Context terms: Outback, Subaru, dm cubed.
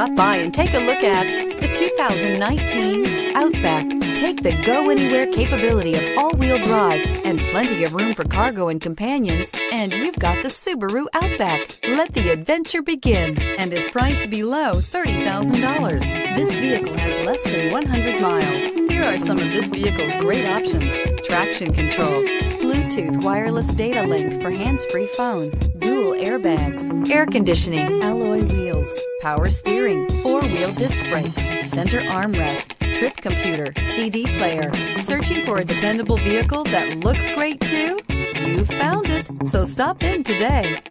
Stop by and take a look at the 2019 Outback. Take the go-anywhere capability of all-wheel drive and plenty of room for cargo and companions, and you've got the Subaru Outback. Let the adventure begin, and is priced below $30,000. This vehicle has less than 100 miles. Here are some of this vehicle's great options: traction control, Bluetooth wireless data link for hands-free phone, dual airbags, air conditioning, alloy wheels, power steering, four-wheel disc brakes, center armrest, trip computer, CD player. Searching for a dependable vehicle that looks great too? You found it, so stop in today.